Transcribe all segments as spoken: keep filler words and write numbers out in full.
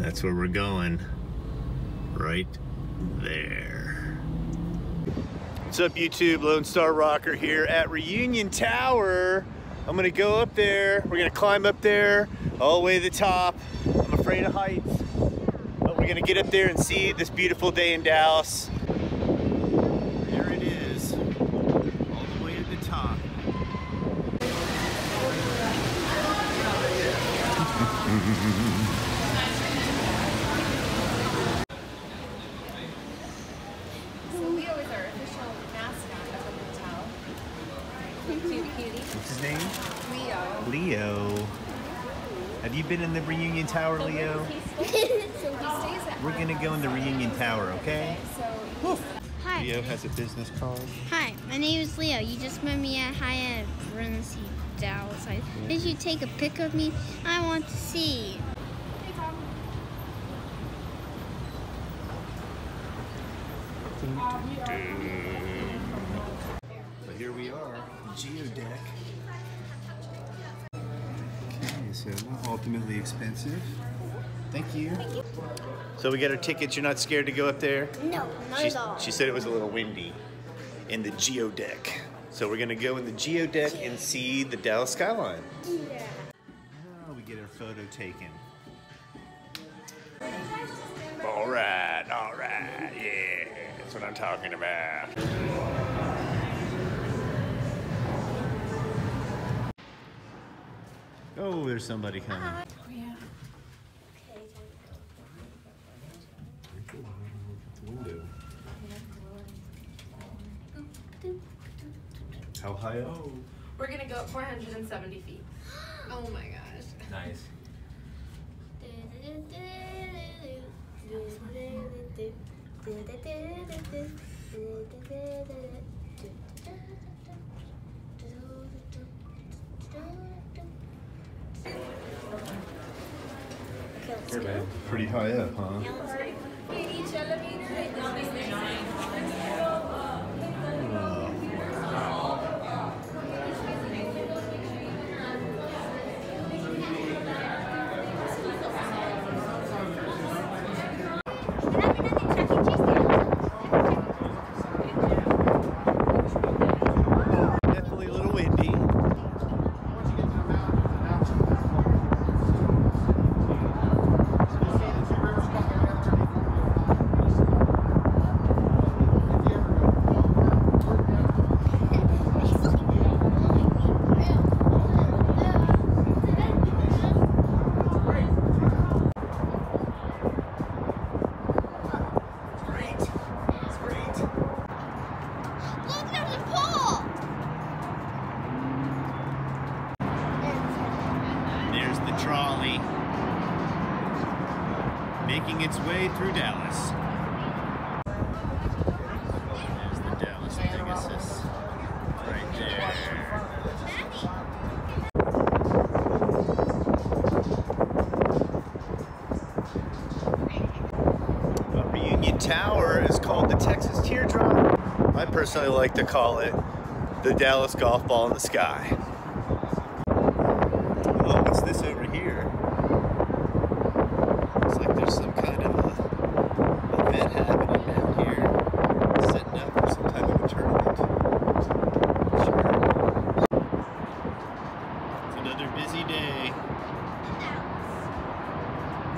That's where we're going. Right there. What's up, YouTube? Lone Star Rocker here at Reunion Tower. I'm gonna go up there. We're gonna climb up there, all the way to the top. I'm afraid of heights. But we're gonna get up there and see this beautiful day in Dallas. There it is, all the way to the top. So Leo is our official mascot of the hotel. Cutie cutie. What's his name? Leo. Leo. Have you been in the Reunion Tower, Leo? So he stays at We're gonna go in the Reunion Tower, okay? okay so Hi. Leo has a business card. Hi, my name is Leo. You just met me at Hyatt Regency Dallas. I, yeah. Did you take a pic of me? I want to see. Hey, Tom. But here we are, GeO-Deck. So not ultimately expensive. Thank you. Thank you. So we got our tickets. You're not scared to go up there? No, not she, at all. She said it was a little windy in the GeO-Deck. So we're gonna go in the GeO-Deck and see the Dallas skyline. Yeah. Now we get our photo taken. All right, all right, yeah. That's what I'm talking about. Oh, there's somebody coming. Uh-huh. Oh, yeah. Okay. Cool. Look at the window. How high up? Oh. We're gonna go up four hundred seventy feet. Oh my gosh. Nice. Hey, pretty high up, huh? Trolley making its way through Dallas. There's the Dallas Pegasus right there. The Reunion Tower is called the Texas Teardrop. I personally like to call it the Dallas golf ball in the sky.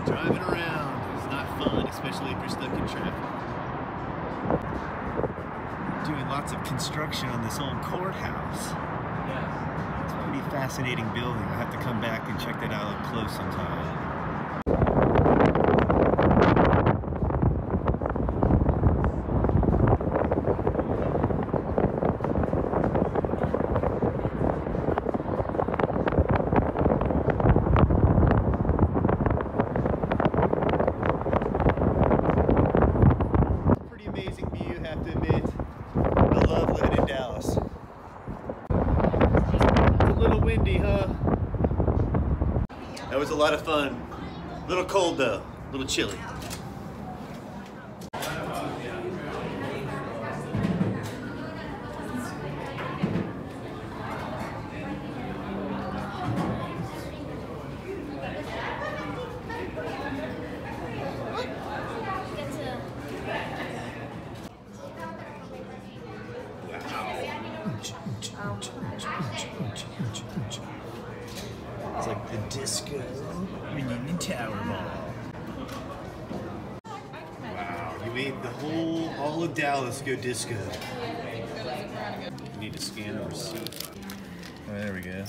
Driving around is not fun, especially if you're stuck in traffic. Doing lots of construction on this old courthouse. Yeah. It's a pretty fascinating building. I'll have to come back and check that out up close sometime. That was a lot of fun. A little cold though, a little chilly. Reunion Tower Ball. Wow, you made the whole, all of Dallas go disco. You need to scan the receipt. Oh, there we go.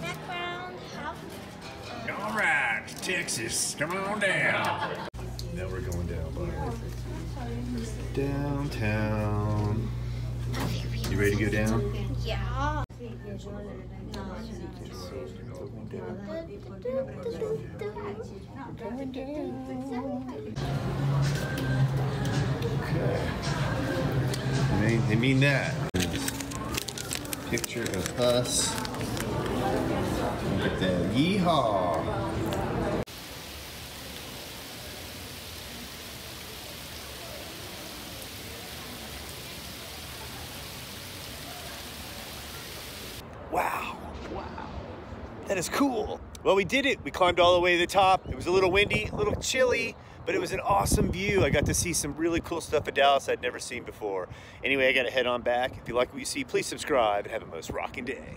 Background, help. All right, Texas, come on down. Now we're going down, buddy. Downtown. You ready to go down? Yeah. Okay. They mean that. Picture of us. Look at that. Yeehaw. Wow. Wow. That is cool. Well, we did it. We climbed all the way to the top. It was a little windy, a little chilly, but it was an awesome view. I got to see some really cool stuff in Dallas I'd never seen before. Anyway, I gotta head on back. If you like what you see, please subscribe and have a most rocking day.